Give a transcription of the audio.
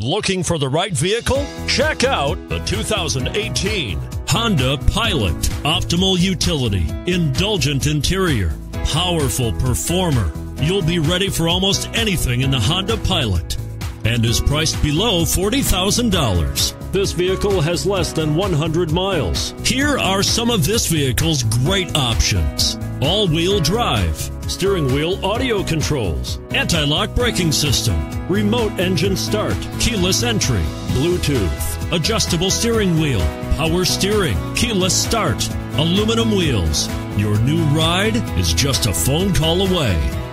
Looking for the right vehicle? Check out the 2018 Honda Pilot. Optimal utility, indulgent interior, powerful performer. You'll be ready for almost anything in the Honda Pilot, and is priced below $40,000. This vehicle has less than 100 miles. Here are some of this vehicle's great options: all-wheel drive, steering wheel audio controls, anti-lock braking system, remote engine start, keyless entry, Bluetooth, adjustable steering wheel, power steering, keyless start, aluminum wheels. Your new ride is just a phone call away.